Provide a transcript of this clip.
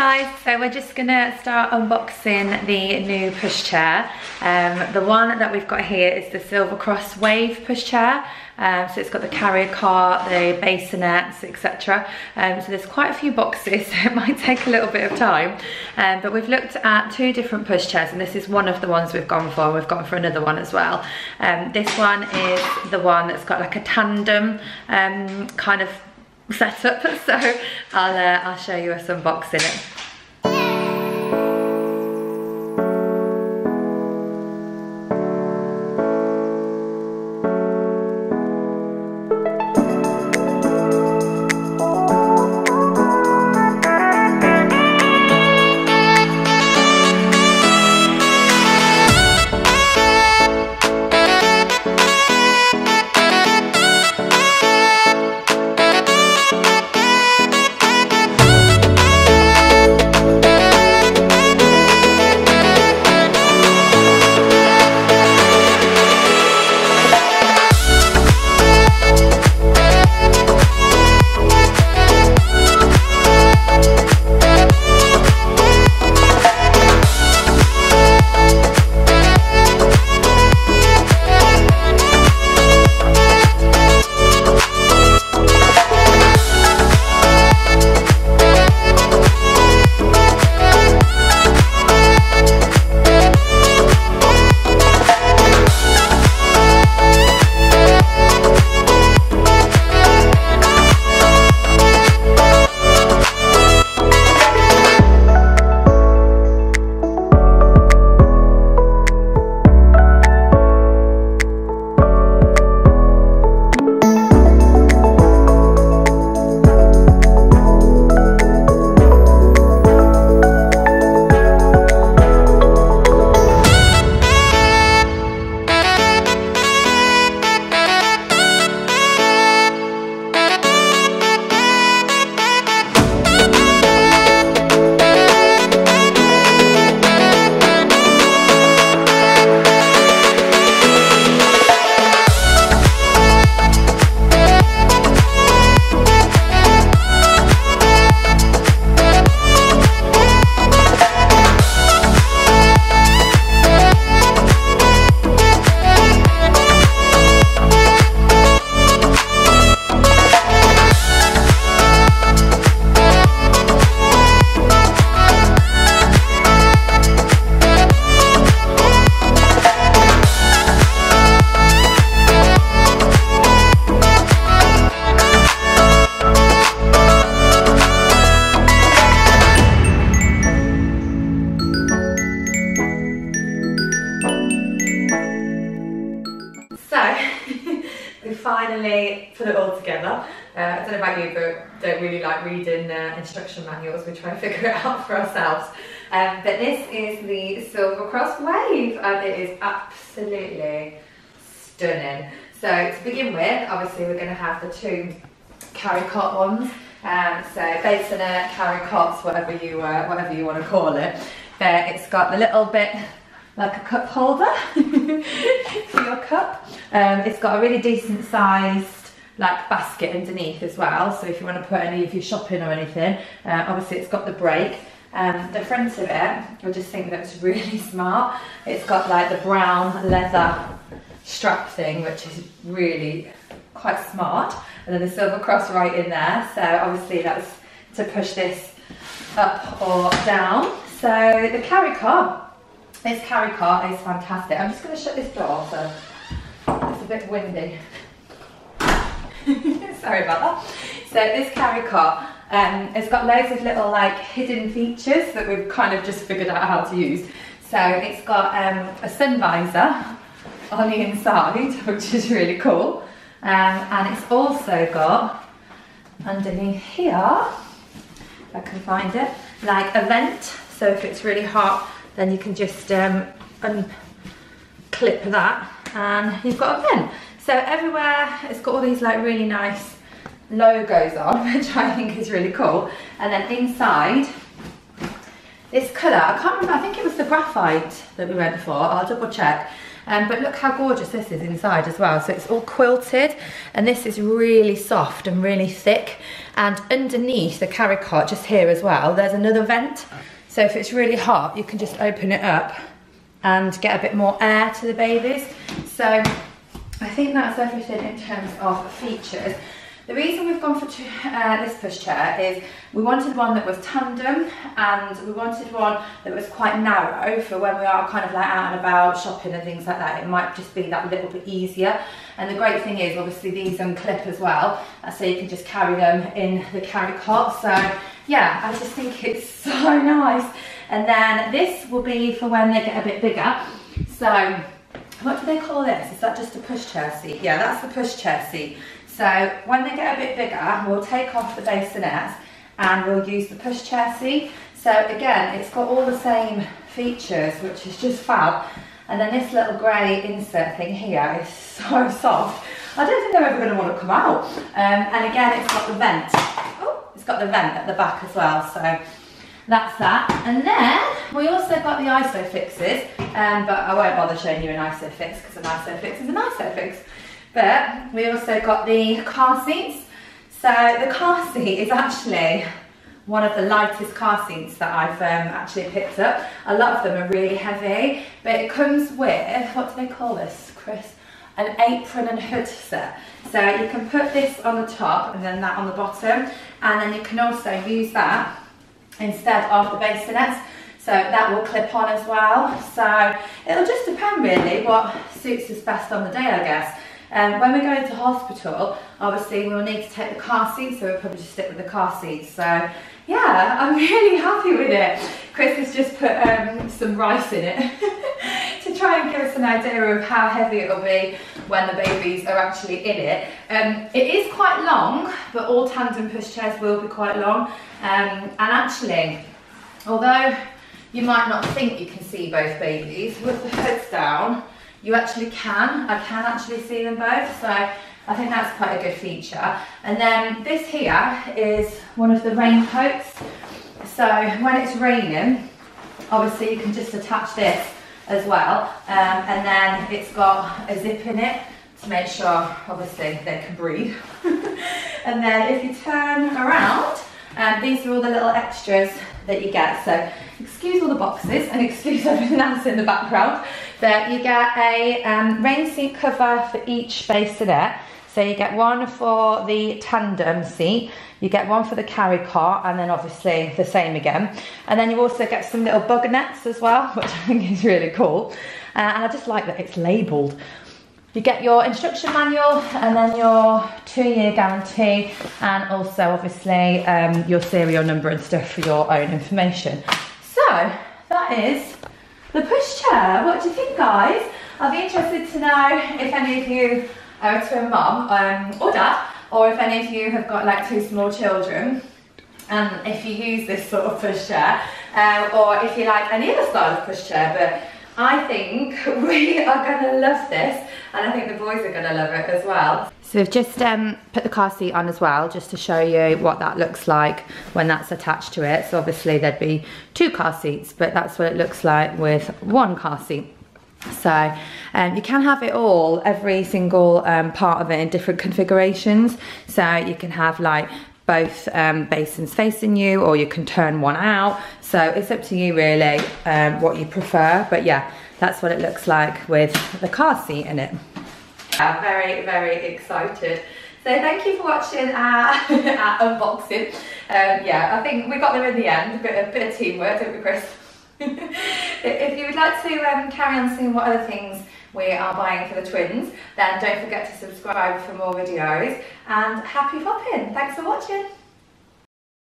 guys, so we're just gonna start unboxing the new pushchair. The one that we've got here is the Silver Cross Wave pushchair. So it's got the carrier cart, the bassinets, etc. So there's quite a few boxes, so it might take a little bit of time. But we've looked at two different pushchairs, and this is one of the ones we've gone for. We've gone for another one as well. This one is the one that's got like a tandem kind of setup, so I'll show you us unboxing it. Finally put it all together. I don't know about you, but don't really like reading instruction manuals. We try and figure it out for ourselves. But this is the Silver Cross Wave, and it is absolutely stunning. So to begin with, obviously we're going to have the two carry cot ones. So bassinet, carry cots, whatever you want to call it. But it's got the little bit like a cup holder for your cup. It's got a really decent sized like basket underneath as well, so if you want to put any of your shopping or anything. Obviously it's got the brake. The front of it, I just think that's really smart. It's got like the brown leather strap thing, which is really quite smart, and then the Silver Cross right in there, so obviously that's to push this up or down. So the carry cart. This carry cart is fantastic. I'm just going to shut this door, so it's a bit windy. Sorry about that. So this carry cart, it's got loads of little like hidden features that we've kind of just figured out how to use. So it's got a sun visor on the inside, which is really cool. And it's also got underneath here, if I can find it, like a vent. So if it's really hot, then you can just unclip that and you've got a vent. So everywhere it's got all these like really nice logos on, which I think is really cool. And then inside This colour, I can't remember, I think it was the graphite that we read before, I'll double check. But look how gorgeous this is inside as well. So it's all quilted, and this is really soft and really thick. And underneath the caricot, just here as well, there's another vent. So if it's really hot, you can just open it up and get a bit more air to the babies. So I think that's everything in terms of features. The reason we've gone for this pushchair is we wanted one that was tandem, and we wanted one that was quite narrow for when we are kind of like out and about shopping and things like that. It might just be that little bit easier. And the great thing is obviously these unclip as well, so you can just carry them in the caricot. So yeah, I just think it's so nice. And then this will be for when they get a bit bigger. So what do they call this? Is that just a pushchair seat? Yeah, that's the pushchair seat. So when they get a bit bigger, we'll take off the bassinet and we'll use the pushchair seat. So again, it's got all the same features, which is just fab. And then this little grey insert thing here is so soft. I don't think they're ever going to want to come out. And again, it's got the vent. Oh, it's got the vent at the back as well. So that's that. And then we also got the ISOFIXes, but I won't bother showing you an ISOFIX because an ISOFIX is an ISOFIX. But we also got the car seats. So the car seat is actually one of the lightest car seats that I've actually picked up. A lot of them are really heavy, but it comes with, what do they call this, Chris? An apron and hood set. So you can put this on the top and then that on the bottom, and then you can also use that instead of the bassinet. So that will clip on as well. So it'll just depend really what suits us best on the day, I guess. When we go into hospital, obviously we'll need to take the car seat, so we'll probably just stick with the car seat. So yeah, I'm really happy with it. Chris has just put some rice in it to try and give us an idea of how heavy it'll be when the babies are actually in it. It is quite long, but all tandem pushchairs will be quite long. And actually, although you might not think you can see both babies, with the hoods down, you actually can. I can actually see them both, so I think that's quite a good feature. And then this here is one of the raincoats. So when it's raining, obviously you can just attach this as well, and then it's got a zip in it to make sure, obviously, they can breathe. And then if you turn around, these are all the little extras that you get. So excuse all the boxes and excuse everything that's in the background. But you get a rain seat cover for each bassinet. So you get one for the tandem seat, you get one for the caricot, and then obviously the same again. And then you also get some little bug nets as well, which I think is really cool. And I just like that it's labelled. You get your instruction manual, and then your 2-year guarantee, and also obviously your serial number and stuff for your own information. So that is the pushchair. What do you think, guys? I'd be interested to know if any of you are a twin mum or dad, or if any of you have got like 2 small children, and if you use this sort of pushchair, or if you like any other style of pushchair. But I think we are going to love this, and I think the boys are going to love it as well. So we've just put the car seat on as well, just to show you what that looks like when that's attached to it. So obviously there'd be 2 car seats, but that's what it looks like with 1 car seat. So you can have it all, every single part of it in different configurations. So you can have like both basins facing you, or you can turn one out. So it's up to you really what you prefer, but yeah, that's what it looks like with the car seat in it. I'm very, very excited. So thank you for watching our unboxing. Yeah, I think we got there in the end. A bit of teamwork, didn't we, Chris? If you would like to carry on seeing what other things we are buying for the twins, then don't forget to subscribe for more videos, and happy popping. Thanks for watching.